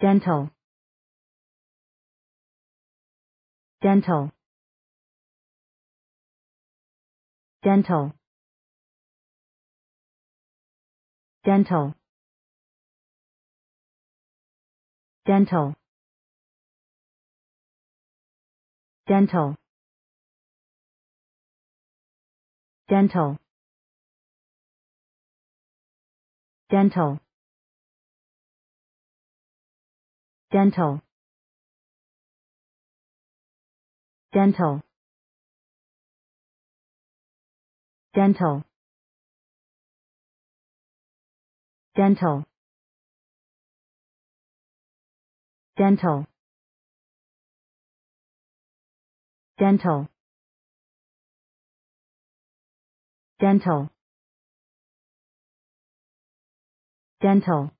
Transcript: dental, dental, dental, dental, dental, dental, dental, dental, dental, dental, dental, dental, dental, dental, dental, dental,